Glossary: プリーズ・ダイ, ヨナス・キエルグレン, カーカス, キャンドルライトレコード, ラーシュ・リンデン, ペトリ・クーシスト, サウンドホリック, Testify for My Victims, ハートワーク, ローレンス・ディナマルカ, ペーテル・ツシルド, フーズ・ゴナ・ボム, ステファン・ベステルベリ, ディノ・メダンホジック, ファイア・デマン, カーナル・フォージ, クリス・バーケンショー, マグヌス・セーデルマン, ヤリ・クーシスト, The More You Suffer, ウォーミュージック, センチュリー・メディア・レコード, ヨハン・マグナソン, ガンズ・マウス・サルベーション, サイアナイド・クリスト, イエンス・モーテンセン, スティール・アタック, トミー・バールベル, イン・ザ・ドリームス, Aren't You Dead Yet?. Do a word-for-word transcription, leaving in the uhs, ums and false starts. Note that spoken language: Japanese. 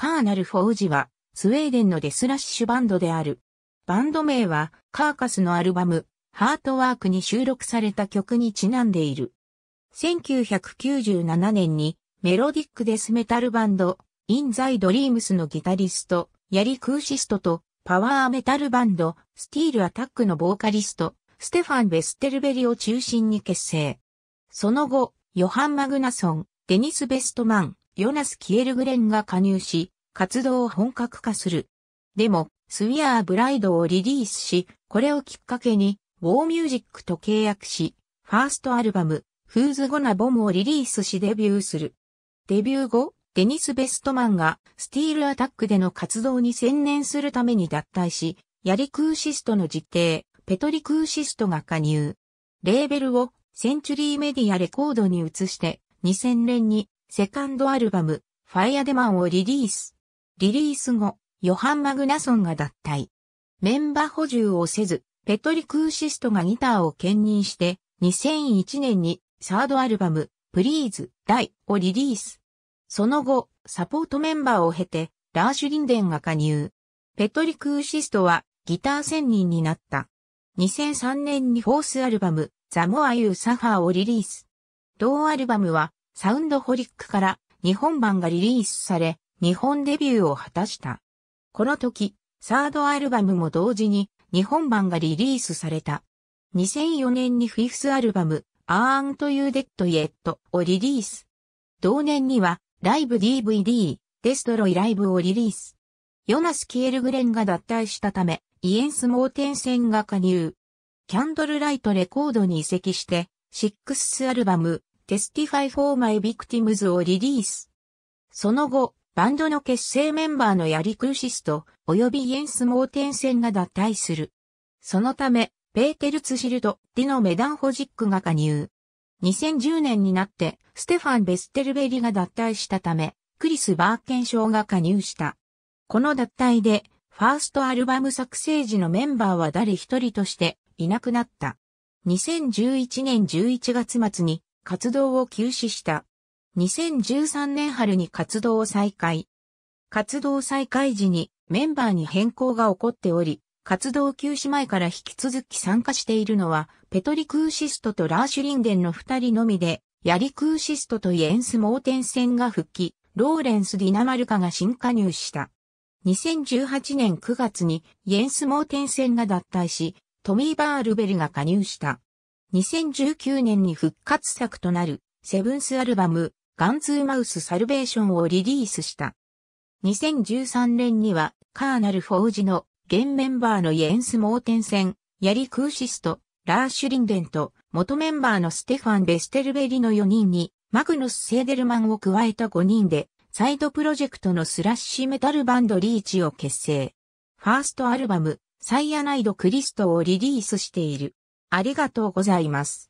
カーナル・フォージは、スウェーデンのデスラッシュバンドである。バンド名は、カーカスのアルバム、ハートワークに収録された曲にちなんでいる。せんきゅうひゃくきゅうじゅうななねんに、メロディックデスメタルバンド、イン・ザ・ドリームスのギタリスト、ヤリ・クーシストと、パワーメタルバンド、スティール・アタックのボーカリスト、ステファン・ベステルベリを中心に結成。その後、ヨハン・マグナソン、デニス・ベストマン、ヨナス・キエルグレンが加入し、活動を本格化する。でも、スウィアー・ブライドをリリースし、これをきっかけに、ウォーミュージックと契約し、ファーストアルバム、フーズ・ゴナ・ボムをリリースしデビューする。デビュー後、デニス・ベストマンがスティール・アタックでの活動に専念するために脱退し、ヤリ・クーシストの実弟、ペトリ・クーシストが加入。レーベルをセンチュリー・メディア・レコードに移して、にせんねんにセカンドアルバム、ファイア・デマンをリリース。リリース後、ヨハン・マグナソンが脱退。メンバー補充をせず、ペトリ・クーシストがギターを兼任して、にせんいちねんにサードアルバム、プリーズ・ダイをリリース。その後、サポートメンバーを経て、ラーシュ・リンデンが加入。ペトリ・クーシストは、ギター専任になった。にせんさんねんにフォースアルバム、The More You Sufferをリリース。同アルバムは、サウンドホリックから日本版がリリースされ、日本デビューを果たした。この時、サードアルバムも同時に、日本版がリリースされた。にせんよねんにフィフスアルバム、Aren't You Dead Yet? をリリース。同年には、ライブ ディーブイディー、デストロイライブをリリース。ヨナス・キエルグレンが脱退したため、イエンス・モーテンセンが加入。キャンドルライトレコードに移籍して、シックスアルバム、Testify for My Victims をリリース。その後、バンドの結成メンバーのヤリ・クーシスト、及びイエンス・モーテンセンが脱退する。そのため、ペーテル・ツシルド、ディノ・メダンホジックが加入。にせんじゅうねんになって、ステファン・ベステルベリが脱退したため、クリス・バーケンショーが加入した。この脱退で、ファーストアルバム作成時のメンバーは誰一人としていなくなった。にせんじゅういちねんじゅういちがつ末に活動を休止した。にせんじゅうさんねん春に活動を再開。活動再開時にメンバーに変更が起こっており、活動休止前から引き続き参加しているのは、ペトリ・クーシストとラーシュ・リンデンの二人のみで、ヤリ・クーシストとイエンス・モーテンセンが復帰、ローレンス・ディナマルカが新加入した。にせんじゅうはちねんくがつにイエンス・モーテンセンが脱退し、トミー・バールベルが加入した。にせんじゅうきゅうねんに復活作となる、セブンスアルバム、ガンズ・マウス・サルベーションをリリースした。にせんじゅうさんねんには、カーナル・フォージの、現メンバーのイエンス・モーテンセン、ヤリ・クーシスト、ラーシュ・リンデンと、元メンバーのステファン・ベステルベリのよにんに、マグヌス・セーデルマンを加えたごにんで、サイドプロジェクトのスラッシュメタルバンドリーチを結成。ファーストアルバム、サイアナイド・クリストをリリースしている。ありがとうございます。